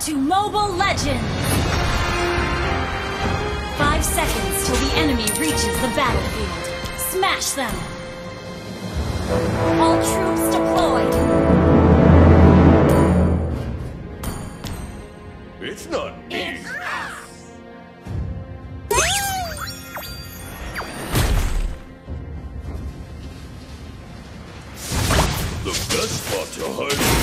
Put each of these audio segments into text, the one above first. to Mobile Legends! 5 seconds till the enemy reaches the battlefield. Smash them! All troops deployed! It's not me! It's us! The best spot to hide you!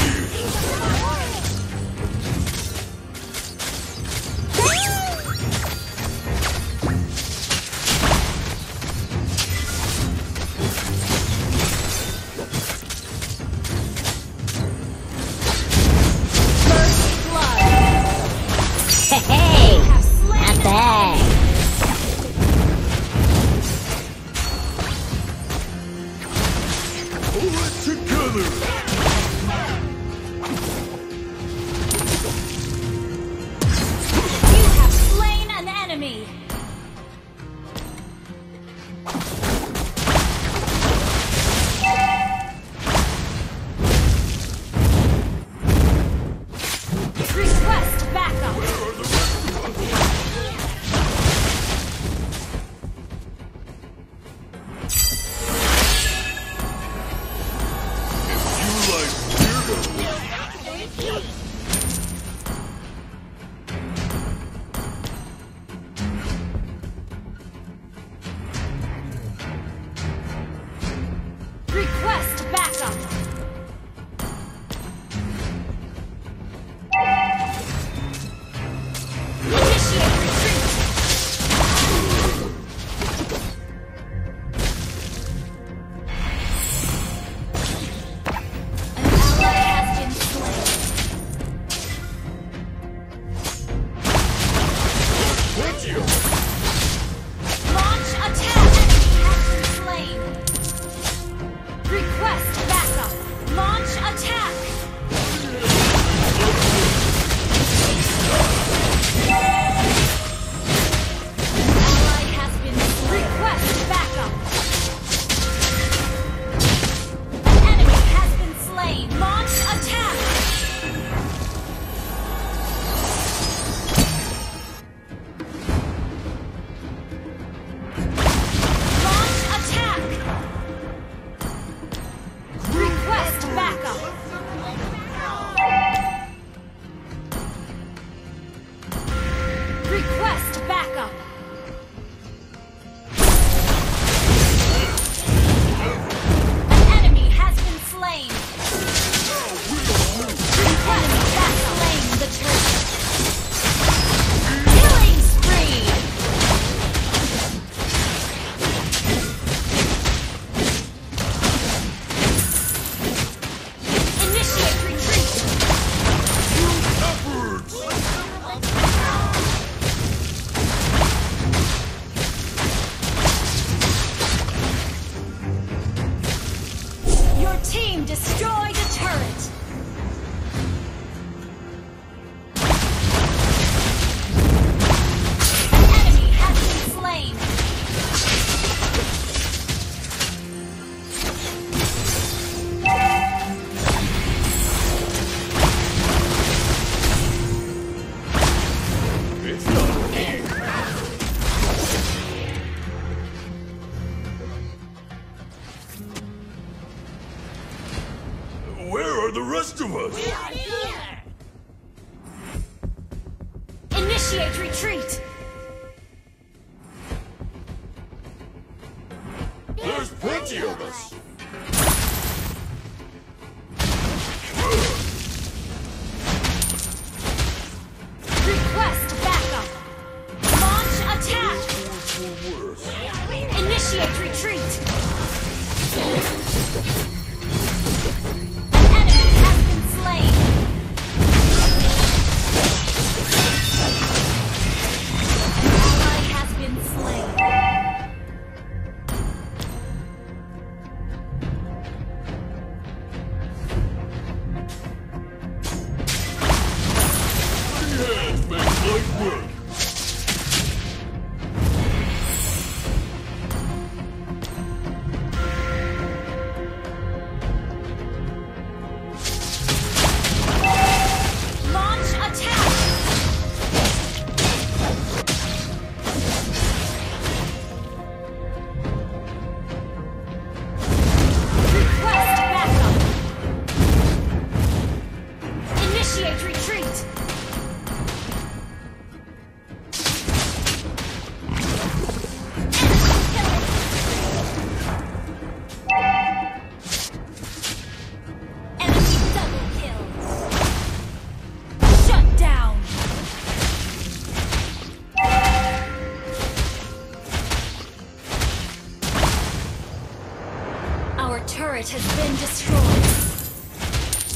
turret has been destroyed.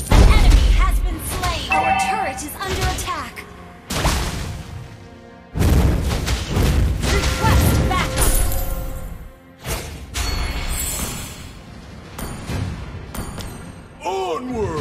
An enemy has been slain. Our turret is under attack. Request backup. Onward!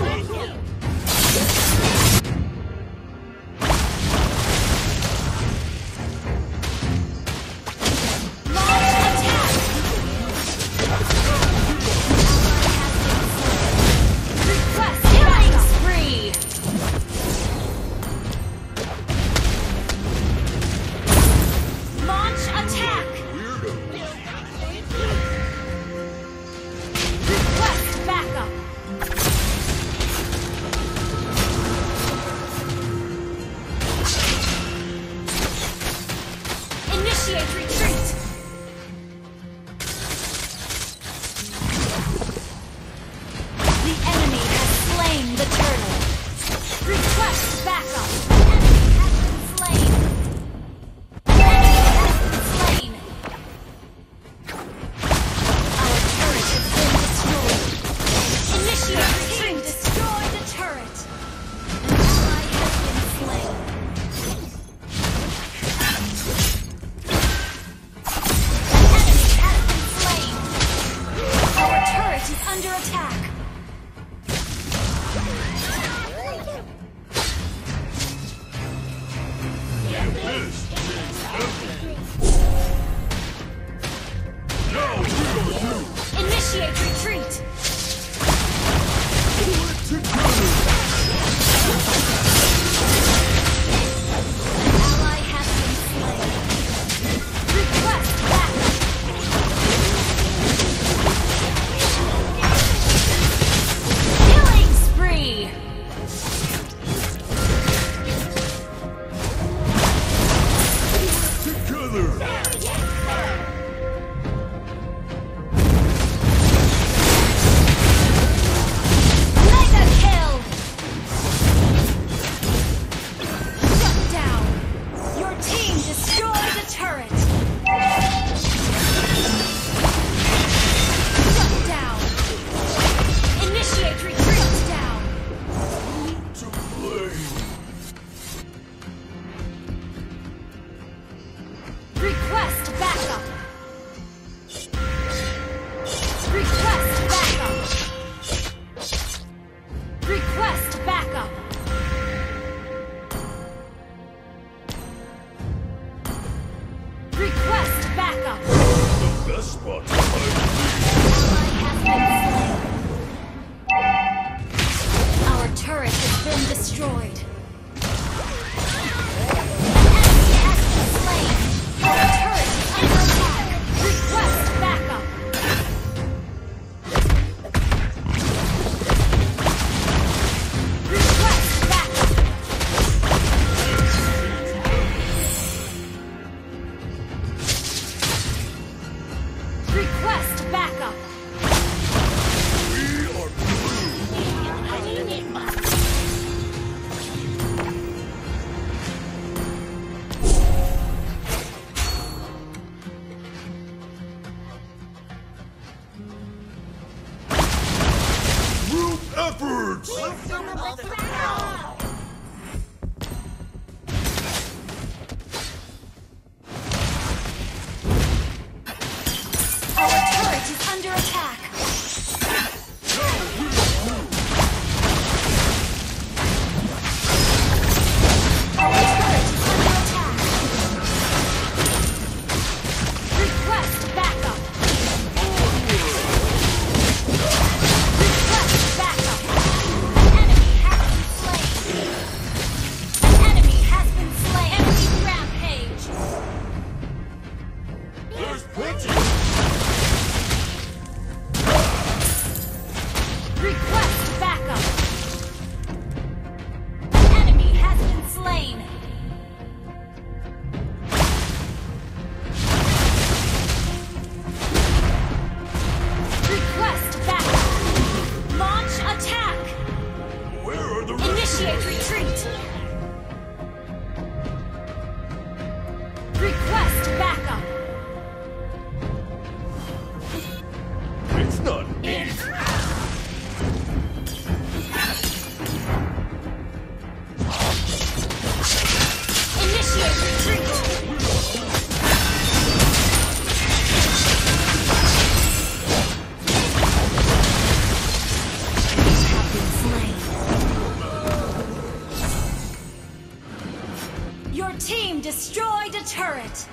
Your team destroyed a turret.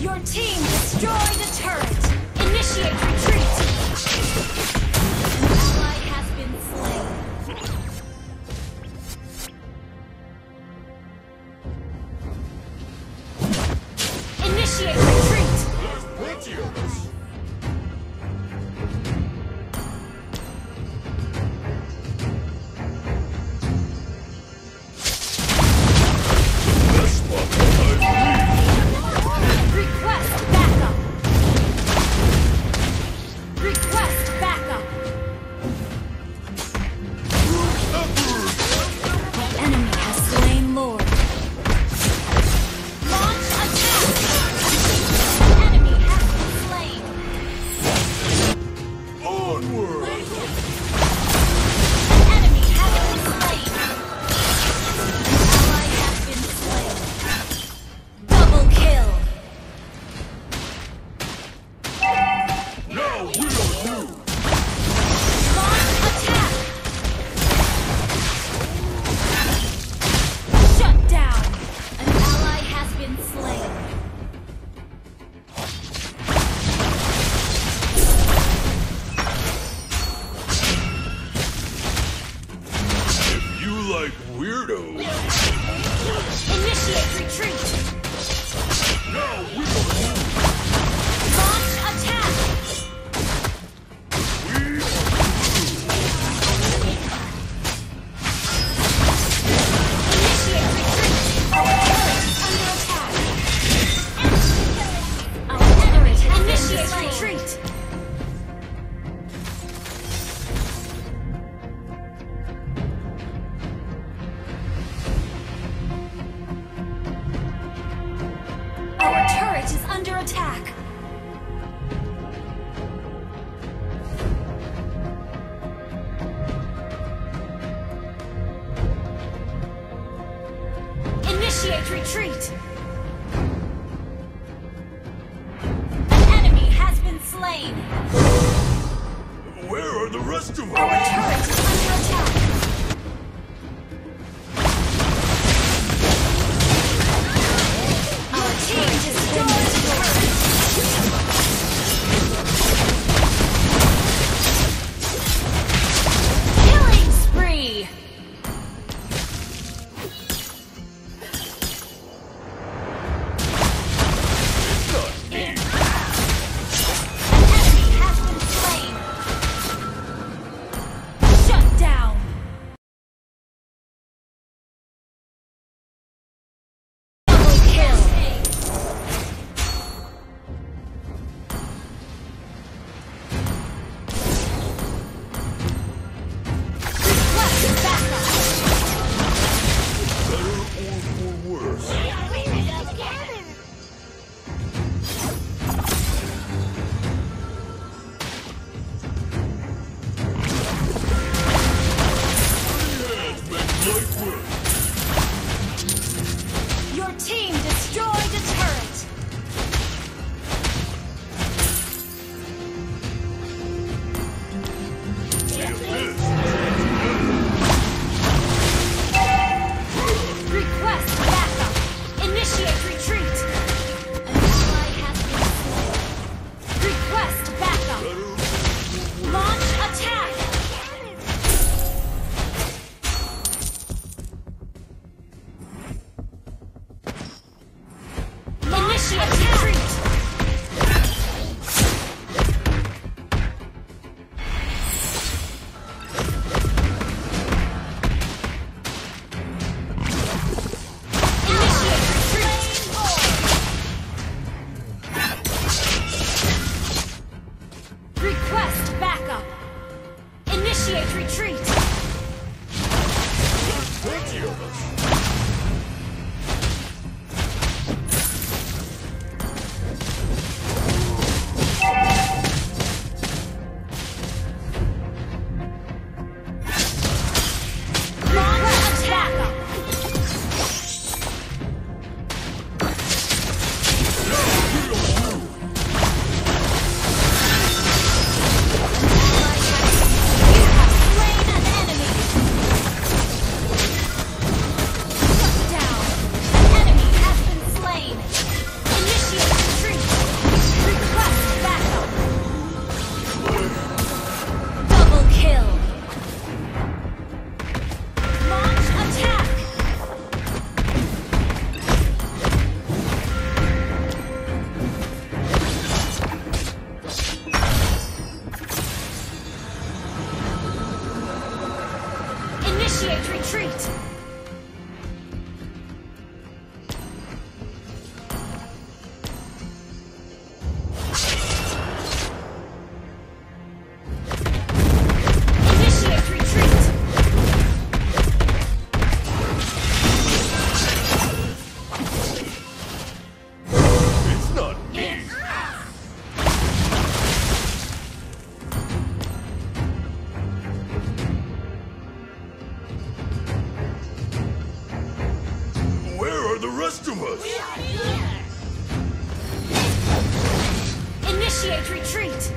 Your team destroyed a turret. Initiate retreat. An ally has been slain. Initiate retreat. I'm with you. Initiate retreat! An enemy has been slain! Where are the rest of us? Our turret is under attack! Our team destroyed the turret! Killing spree! Initiate retreat. Initiate retreat!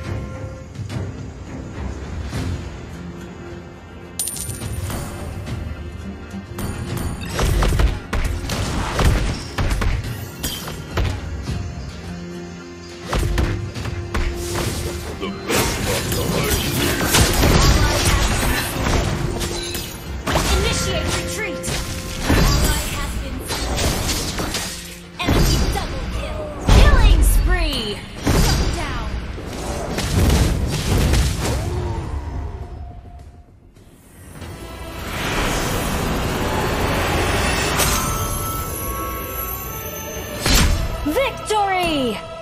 Victory!